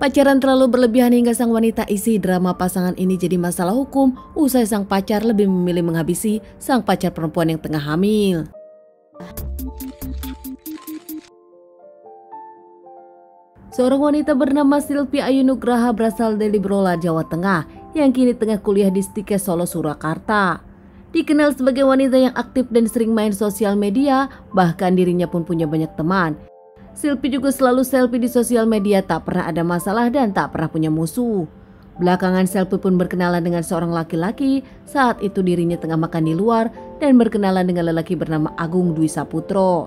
Pacaran terlalu berlebihan hingga sang wanita isi drama pasangan ini jadi masalah hukum usai sang pacar lebih memilih menghabisi sang pacar perempuan yang tengah hamil. Seorang wanita bernama Silvi Ayu Nugraha berasal dari Brebola, Jawa Tengah yang kini tengah kuliah di Stikes Solo, Surakarta. Dikenal sebagai wanita yang aktif dan sering main sosial media, bahkan dirinya pun punya banyak teman. Silvi juga selalu selfie di sosial media, tak pernah ada masalah dan tak pernah punya musuh. Belakangan Silvi pun berkenalan dengan seorang laki-laki, saat itu dirinya tengah makan di luar dan berkenalan dengan lelaki bernama Agung Dwi Saputro.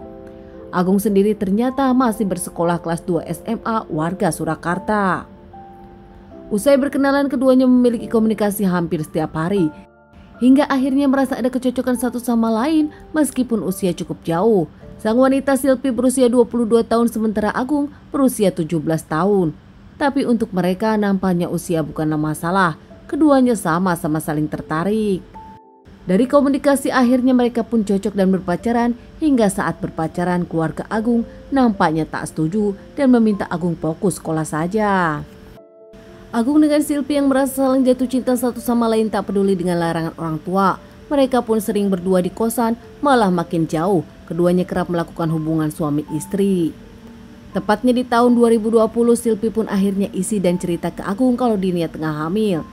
Agung sendiri ternyata masih bersekolah kelas 2 SMA warga Surakarta. Usai berkenalan keduanya memiliki komunikasi hampir setiap hari, hingga akhirnya merasa ada kecocokan satu sama lain meskipun usia cukup jauh. Sang wanita Silvi berusia 22 tahun sementara Agung berusia 17 tahun. Tapi untuk mereka nampaknya usia bukanlah masalah, keduanya sama-sama saling tertarik. Dari komunikasi akhirnya mereka pun cocok dan berpacaran, hingga saat berpacaran keluarga Agung nampaknya tak setuju dan meminta Agung fokus sekolah saja. Agung dengan Silvi yang merasa saling jatuh cinta satu sama lain tak peduli dengan larangan orang tua. Mereka pun sering berdua di kosan, malah makin jauh. Keduanya kerap melakukan hubungan suami istri. Tepatnya di tahun 2020, Silvi pun akhirnya isi dan cerita ke Agung kalau dirinya tengah hamil.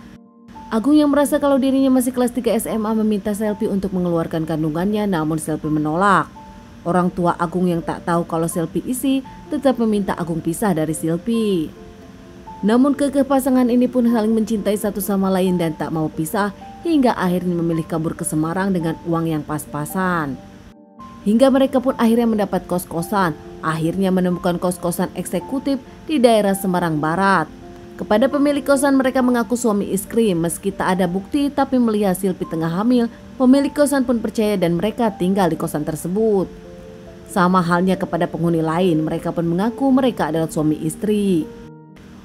Agung yang merasa kalau dirinya masih kelas 3 SMA meminta Silvi untuk mengeluarkan kandungannya, namun Silvi menolak. Orang tua Agung yang tak tahu kalau Silvi isi tetap meminta Agung pisah dari Silvi. Namun kekeh pasangan ini pun saling mencintai satu sama lain dan tak mau pisah, hingga akhirnya memilih kabur ke Semarang dengan uang yang pas-pasan. Hingga mereka pun akhirnya mendapat kos-kosan, akhirnya menemukan kos-kosan eksekutif di daerah Semarang Barat. Kepada pemilik kosan mereka mengaku suami istri, meski tak ada bukti tapi melihat Silvi tengah hamil, pemilik kosan pun percaya dan mereka tinggal di kosan tersebut. Sama halnya kepada penghuni lain, mereka pun mengaku mereka adalah suami istri.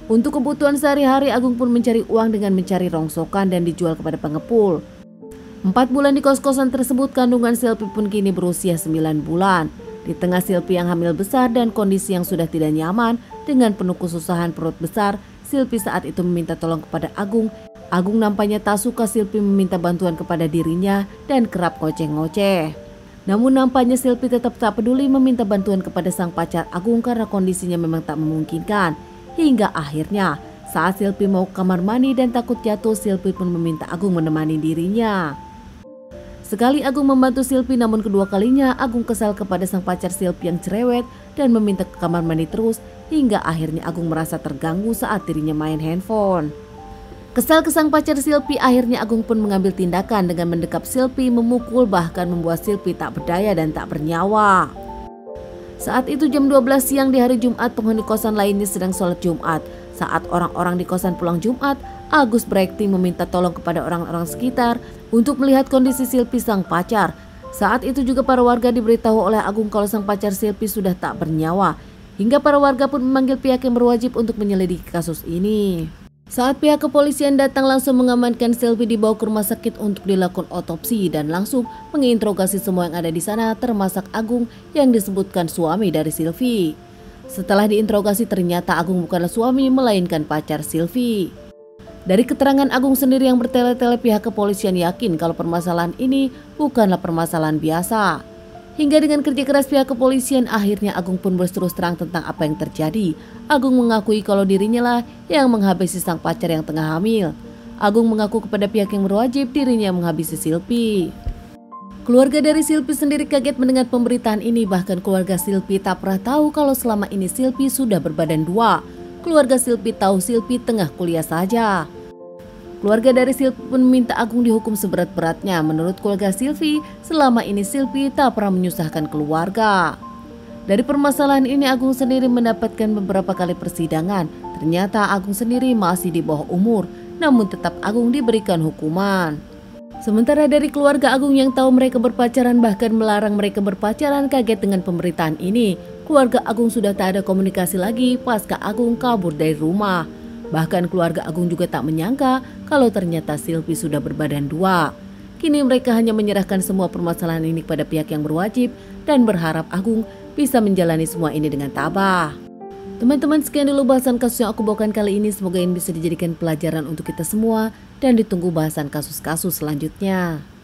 Untuk kebutuhan sehari-hari, Agung pun mencari uang dengan mencari rongsokan dan dijual kepada pengepul. 4 bulan di kos-kosan tersebut, kandungan Silvi pun kini berusia 9 bulan. Di tengah Silvi yang hamil besar dan kondisi yang sudah tidak nyaman, dengan penuh kesusahan perut besar, Silvi saat itu meminta tolong kepada Agung. Agung nampaknya tak suka Silvi meminta bantuan kepada dirinya dan kerap ngoceh-ngoceh. Namun nampaknya Silvi tetap tak peduli meminta bantuan kepada sang pacar Agung karena kondisinya memang tak memungkinkan. Hingga akhirnya saat Silvi mau ke kamar mandi dan takut jatuh, Silvi pun meminta Agung menemani dirinya. Sekali Agung membantu Silvi, namun kedua kalinya Agung kesal kepada sang pacar Silvi yang cerewet dan meminta ke kamar mandi terus, hingga akhirnya Agung merasa terganggu saat dirinya main handphone. Kesal ke sang pacar Silvi, akhirnya Agung pun mengambil tindakan dengan mendekap Silvi, memukul bahkan membuat Silvi tak berdaya dan tak bernyawa. Saat itu jam 12 siang di hari Jumat, penghuni kosan lainnya sedang sholat Jumat. Saat orang-orang di kosan pulang Jumat, Agus berakting meminta tolong kepada orang-orang sekitar untuk melihat kondisi Silvi sang pacar. Saat itu juga para warga diberitahu oleh Agung kalau sang pacar Silvi sudah tak bernyawa. Hingga para warga pun memanggil pihak yang berwajib untuk menyelidiki kasus ini. Saat pihak kepolisian datang, langsung mengamankan Silvi dibawa ke rumah sakit untuk dilakukan otopsi dan langsung menginterogasi semua yang ada di sana, termasuk Agung yang disebutkan suami dari Silvi. Setelah diinterogasi ternyata Agung bukanlah suami melainkan pacar Silvi. Dari keterangan Agung sendiri yang bertele-tele, pihak kepolisian yakin kalau permasalahan ini bukanlah permasalahan biasa. Hingga dengan kerja keras pihak kepolisian, akhirnya Agung pun berterus terang tentang apa yang terjadi. Agung mengakui kalau dirinya lah yang menghabisi sang pacar yang tengah hamil. Agung mengaku kepada pihak yang berwajib dirinya menghabisi Silvi. Keluarga dari Silvi sendiri kaget mendengar pemberitaan ini, bahkan keluarga Silvi tak pernah tahu kalau selama ini Silvi sudah berbadan dua. Keluarga Silvi tahu Silvi tengah kuliah saja. Keluarga dari Silvi pun meminta Agung dihukum seberat-beratnya. Menurut keluarga Silvi, selama ini Silvi tak pernah menyusahkan keluarga. Dari permasalahan ini Agung sendiri mendapatkan beberapa kali persidangan. Ternyata Agung sendiri masih di bawah umur, namun tetap Agung diberikan hukuman. Sementara dari keluarga Agung yang tahu mereka berpacaran bahkan melarang mereka berpacaran kaget dengan pemberitaan ini. Keluarga Agung sudah tak ada komunikasi lagi pasca Agung kabur dari rumah. Bahkan keluarga Agung juga tak menyangka kalau ternyata Silvi sudah berbadan dua. Kini mereka hanya menyerahkan semua permasalahan ini kepada pihak yang berwajib dan berharap Agung bisa menjalani semua ini dengan tabah. Teman-teman, sekian dulu bahasan kasus yang aku bawakan kali ini. Semoga ini bisa dijadikan pelajaran untuk kita semua dan ditunggu bahasan kasus-kasus selanjutnya.